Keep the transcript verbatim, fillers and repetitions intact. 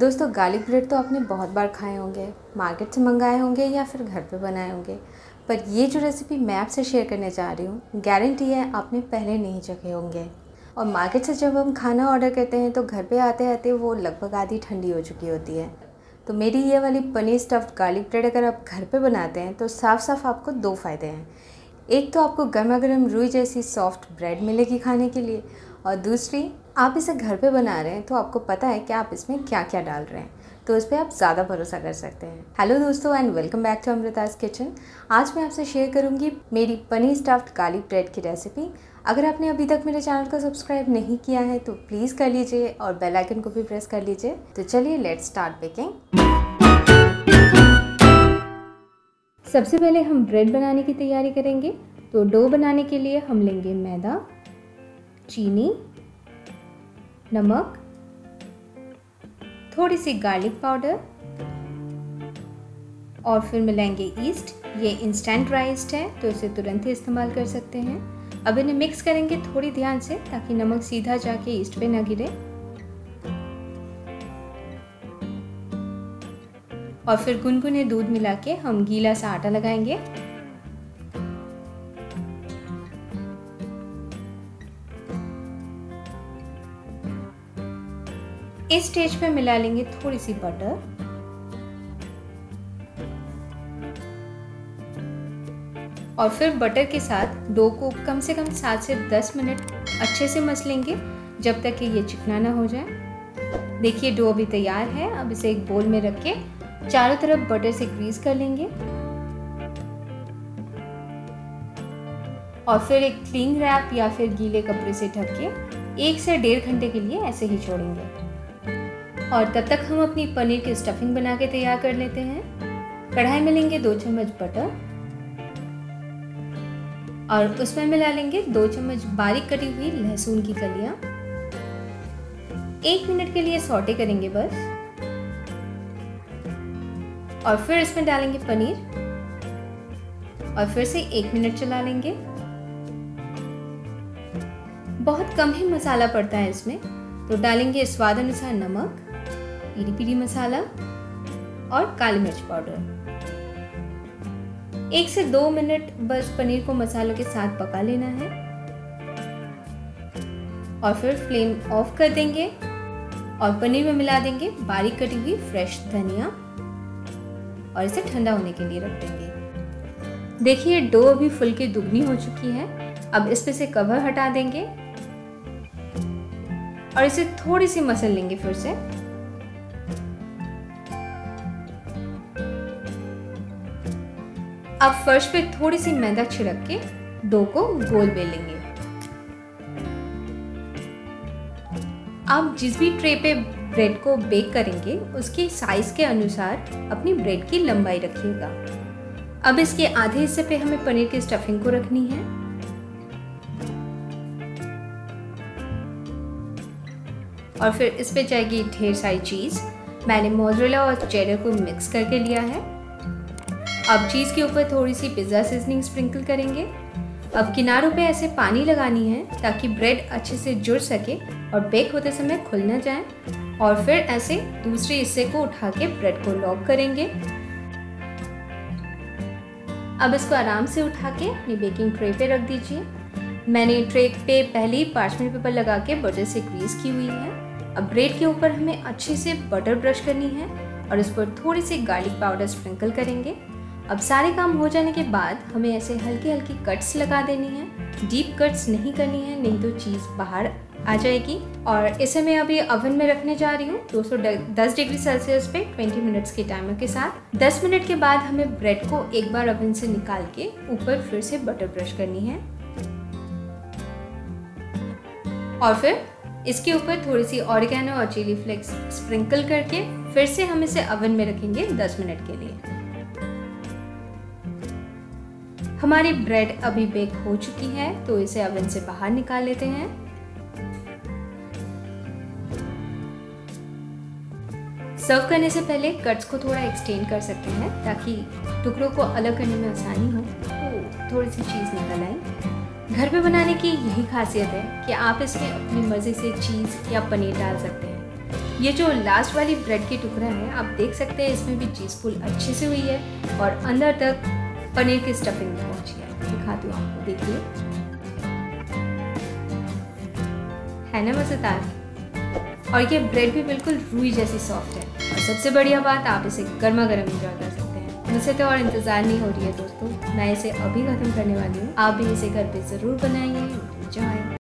दोस्तों garlic bread तो आपने बहुत बार खाए होंगे, मार्केट से मंगाए होंगे या फिर घर पे बनाए होंगे, पर ये जो रेसिपी मैं आपसे शेयर करने जा रही हूँ गारंटी है आपने पहले नहीं चखे होंगे। और मार्केट से जब हम खाना ऑर्डर करते हैं तो घर पे आते आते वो लगभग आधी ठंडी हो चुकी होती है। तो मेरी ये वाली पनीर स्टफ्ड गार्लिक ब्रेड अगर आप घर पर बनाते हैं तो साफ साफ आपको दो फ़ायदे हैं। एक तो आपको गर्मा गर्म रूई जैसी सॉफ्ट ब्रेड मिलेगी खाने के लिए, और दूसरी आप इसे घर पे बना रहे हैं तो आपको पता है कि आप इसमें क्या क्या डाल रहे हैं, तो उस पर आप ज़्यादा भरोसा कर सकते हैं। हेलो दोस्तों and welcome back to Amrita's kitchen. आज मैं आपसे शेयर करूंगी मेरी पनीर स्टफ्ड गार्लिक ब्रेड की रेसिपी। अगर आपने अभी तक मेरे चैनल को सब्सक्राइब नहीं किया है तो प्लीज़ कर लीजिए और बेल आइकन को भी प्रेस कर लीजिए। तो चलिए लेट्स स्टार्ट बेकिंग। सबसे पहले हम ब्रेड बनाने की तैयारी करेंगे। तो डो बनाने के लिए हम लेंगे मैदा, चीनी, नमक, थोड़ी सी गार्लिक पाउडर और फिर मिलाएंगे ईस्ट। ये इंस्टेंट ड्राई ईस्ट है तो इसे तुरंत ही इस्तेमाल कर सकते हैं। अब इन्हें मिक्स करेंगे थोड़ी ध्यान से ताकि नमक सीधा जाके ईस्ट पे ना गिरे। और फिर गुनगुने दूध मिला के हम गीला सा आटा लगाएंगे। इस स्टेज पे मिला लेंगे थोड़ी सी बटर। और फिर बटर के साथ डो को कम से कम सात से दस मिनट अच्छे से मसलेंगे जब तक कि ये चिकना ना हो जाए। देखिए डो अभी तैयार है। अब इसे एक बोल में रख के चारों तरफ बटर से ग्रीस कर लेंगे। और फिर एक क्लिंग रैप या फिर गीले कपड़े से ढक के एक से डेढ़ घंटे के लिए ऐसे ही छोड़ेंगे। और तब तक हम अपनी पनीर की स्टफिंग बना के तैयार कर लेते हैं। कढ़ाई में लेंगे दो चम्मच बटर और उसमें मिला लेंगे दो चम्मच बारीक कटी हुई लहसुन की कलियां। एक मिनट के लिए सौटे करेंगे बस। और फिर इसमें डालेंगे पनीर और फिर से एक मिनट चला लेंगे। बहुत कम ही मसाला पड़ता है इसमें, तो डालेंगे स्वाद अनुसार नमक, पीरी पीरी मसाला और काली मिर्च पाउडर। एक से दो मिनट बस पनीर को मसालों के साथ पका लेना है और फिर फ्लेम ऑफ कर देंगे। और पनीर में मिला देंगे बारीक कटी हुई फ्रेश धनिया और इसे ठंडा होने के लिए रख देंगे। देखिए डो अभी फुलके दुगनी हो चुकी है। अब इस पे से कवर हटा देंगे और इसे थोड़ी सी मसल लेंगे फिर से। अब फर्श पे थोड़ी सी मैदा छिड़क के डो को गोल बेलेंगे। आप जिस भी ट्रे पे ब्रेड को बेक करेंगे उसकी साइज के अनुसार अपनी ब्रेड की लंबाई रखिएगा। अब इसके आधे हिस्से पे हमें पनीर की स्टफिंग को रखनी है। और फिर इस पे जाएगी ढेर सारी चीज़। मैंने मोज़रेला और चेडर को मिक्स करके लिया है। अब चीज़ के ऊपर थोड़ी सी पिज़्ज़ा सीजनिंग स्प्रिंकल करेंगे। अब किनारों पे ऐसे पानी लगानी है ताकि ब्रेड अच्छे से जुड़ सके और बेक होते समय खुल ना जाए। और फिर ऐसे दूसरे हिस्से को उठा के ब्रेड को लॉक करेंगे। अब इसको आराम से उठा के अपनी बेकिंग ट्रे पे रख दीजिए। मैंने ट्रे पे पहले ही पार्चमेंट पेपर लगा के बटर से ग्रीस की हुई है। अब ब्रेड के ऊपर हमें अच्छे से बटर ब्रश करनी है और उस पर थोड़ी सी गार्लिक पाउडर स्प्रिंकल करेंगे। अब सारे काम हो जाने के बाद हमें ऐसे हल्की हल्की कट्स लगा देनी है। डीप कट्स नहीं करनी है नहीं तो चीज़ बाहर आ जाएगी। और इसे मैं अभी ओवन में रखने जा रही हूँ दो सौ दस डिग्री सेल्सियस पे बीस मिनट्स के टाइमर के साथ। दस मिनट के बाद हमें ब्रेड को एक बार ओवन से निकाल के ऊपर फिर से बटर ब्रश करनी है। और फिर इसके ऊपर थोड़ी सी ऑरिगेनो और चिली फ्लेक्स स्प्रिंकल करके फिर से हम इसे ओवन में रखेंगे दस मिनट के लिए। हमारी ब्रेड अभी बेक हो चुकी है तो इसे ओवन से बाहर निकाल लेते हैं। सर्व करने से पहले कट्स को थोड़ा एक्सटेंड कर सकते हैं ताकि टुकड़ों को अलग करने में आसानी हो। तो थोड़ी सी चीज़ निकल आए। घर पे बनाने की यही खासियत है कि आप इसमें अपनी मर्जी से चीज़ या पनीर डाल सकते हैं। ये जो लास्ट वाली ब्रेड की टुकड़ा है आप देख सकते हैं इसमें भी चीज़ फुल अच्छे से हुई है और अंदर तक पनीर की स्टफिंग पहुंची है। दिखाती हूँ आपको, देखिए है ना मज़ेदार। और ये ब्रेड भी बिल्कुल रूई जैसी सॉफ्ट है और सबसे बढ़िया बात आप इसे गर्मा गर्म इंजॉय कर सकते हैं। मुझसे तो और इंतज़ार नहीं हो रही है दोस्तों, मैं इसे अभी ख़त्म करने वाली हूँ। आप भी इसे घर पे ज़रूर बनाइए, इंजॉय।